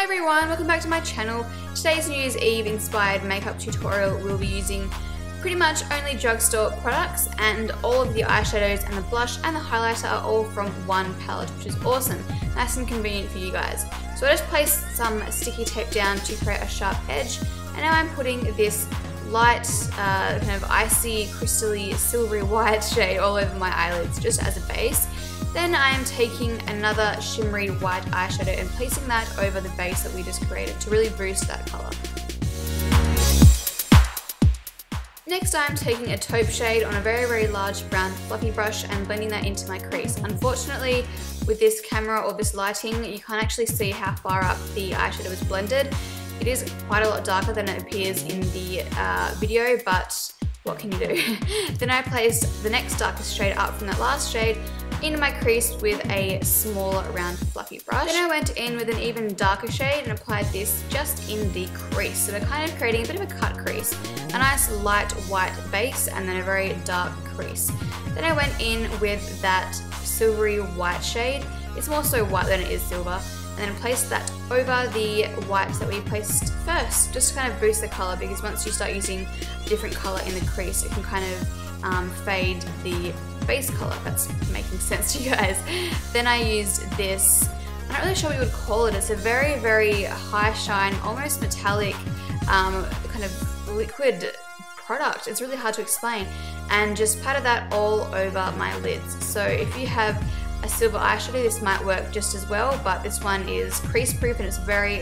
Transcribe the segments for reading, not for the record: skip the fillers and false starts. Hi everyone, welcome back to my channel. Today's New Year's Eve inspired makeup tutorial will be using pretty much only drugstore products, and all of the eyeshadows and the blush and the highlighter are all from one palette, which is awesome, nice and convenient for you guys. So I just placed some sticky tape down to create a sharp edge, and now I'm putting this light kind of icy, crystally, silvery white shade all over my eyelids just as a base. Then I am taking another shimmery white eyeshadow and placing that over the base that we just created to really boost that colour. Next I am taking a taupe shade on a very large brown fluffy brush and blending that into my crease. Unfortunately with this camera or this lighting you can't actually see how far up the eyeshadow is blended. It is quite a lot darker than it appears in the video, but what can you do? Then I placed the next darkest shade up from that last shade into my crease with a smaller round fluffy brush. Then I went in with an even darker shade and applied this just in the crease. So we're kind of creating a bit of a cut crease. A nice light white base and then a very dark crease. Then I went in with that silvery white shade. It's more so white than it is silver. And then place that over the whites that we placed first, just to kind of boost the colour, because once you start using a different colour in the crease, it can kind of fade the base colour, if that's making sense to you guys. Then I used this, I'm not really sure what you would call it, it's a very high shine, almost metallic kind of liquid product, it's really hard to explain, and just patted that all over my lids. So if you have a silver eyeshadow, this might work just as well, but this one is crease proof and it's very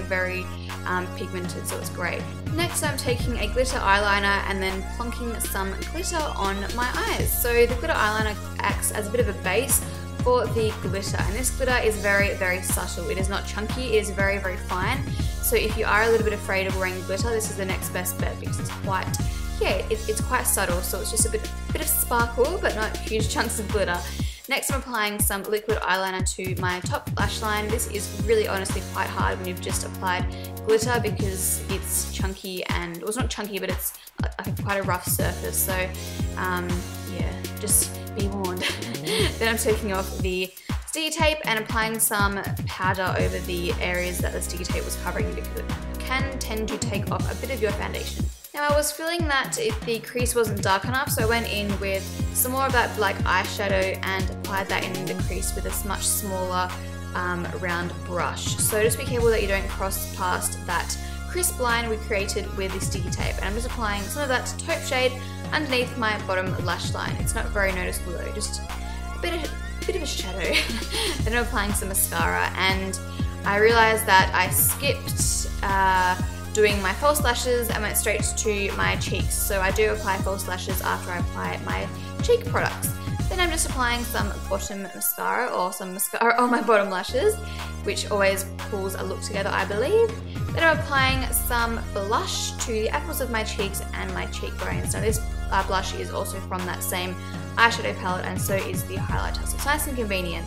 pigmented, so it's great. Next I'm taking a glitter eyeliner and then plonking some glitter on my eyes. So the glitter eyeliner acts as a bit of a base for the glitter, and this glitter is very subtle. It is not chunky, it is very fine. So if you are a little bit afraid of wearing glitter, this is the next best bet, because it's quite it's quite subtle, so it's just a bit of sparkle but not huge chunks of glitter. Next I'm applying some liquid eyeliner to my top lash line. This is really honestly quite hard when you've just applied glitter, because it's chunky and, well, it's not chunky but it's quite a rough surface, so yeah, just be warned. Then I'm taking off the sticky tape and applying some powder over the areas that the sticky tape was covering, because it can tend to take off a bit of your foundation. Now I was feeling that if the crease wasn't dark enough, so I went in with some more of that black eyeshadow and applied that in the crease with a much smaller round brush. So just be careful that you don't cross past that crisp line we created with the sticky tape. And I'm just applying some of that taupe shade underneath my bottom lash line. It's not very noticeable though, just a bit of a shadow. Then I'm applying some mascara, and I realised that I skipped doing my false lashes and went straight to my cheeks. So I do apply false lashes after I apply my cheek products. Then I'm just applying some bottom mascara, or some mascara on my bottom lashes, which always pulls a look together, I believe. Then I'm applying some blush to the apples of my cheeks and my cheekbones. Now this blush is also from that same eyeshadow palette, and so is the highlighter, so it's nice and convenient.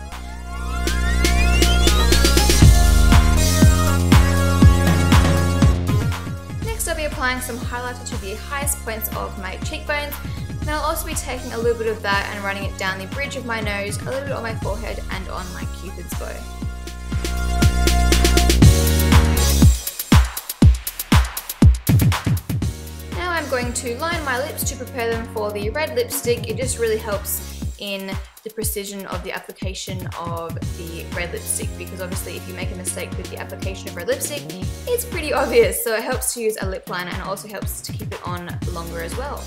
Applying some highlighter to the highest points of my cheekbones. And then I'll also be taking a little bit of that and running it down the bridge of my nose, a little bit on my forehead and on my Cupid's bow. Now I'm going to line my lips to prepare them for the red lipstick. It just really helps in the precision of the application of the red lipstick, because obviously if you make a mistake with the application of red lipstick, it's pretty obvious, so it helps to use a lip liner and also helps to keep it on longer as well.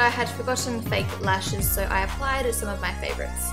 I had forgotten fake lashes, so I applied some of my favourites.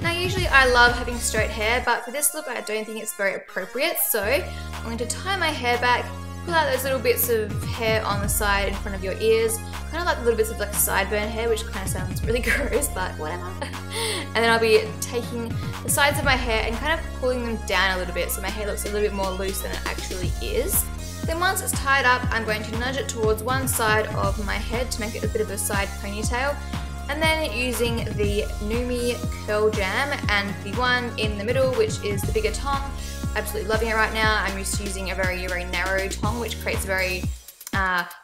Now usually I love having straight hair, but for this look I don't think it's very appropriate, so I'm going to tie my hair back Look at those little bits of hair on the side in front of your ears. Kind of like the little bits of like sideburn hair, which kind of sounds really gross, but whatever. And then I'll be taking the sides of my hair and kind of pulling them down a little bit so my hair looks a little bit more loose than it actually is. Then once it's tied up, I'm going to nudge it towards one side of my head to make it a bit of a side ponytail. And then using the NuMe Curl Jam and the one in the middle, which is the bigger tong. Absolutely loving it right now. I'm just using a very, very narrow tong, which creates very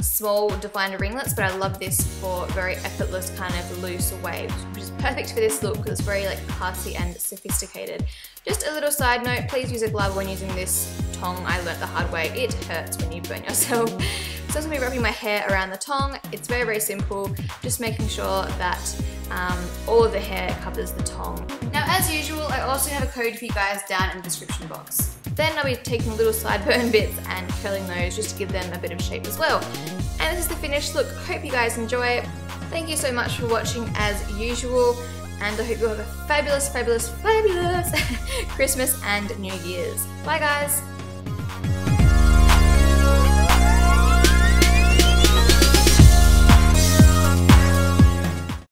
small defined ringlets, but I love this for very effortless kind of loose waves, which is perfect for this look because it's very like classy and sophisticated. Just a little side note, please use a glove when using this tong. I learnt the hard way, it hurts when you burn yourself. So I'm going to be wrapping my hair around the tong. It's very, very simple, just making sure that all of the hair covers the tong. Now as usual, I also have a code for you guys down in the description box. Then I'll be taking little sideburn bits and curling those just to give them a bit of shape as well. And this is the finished look. Hope you guys enjoy it. Thank you so much for watching as usual, and I hope you have a fabulous, fabulous, fabulous Christmas and New Year's. Bye guys!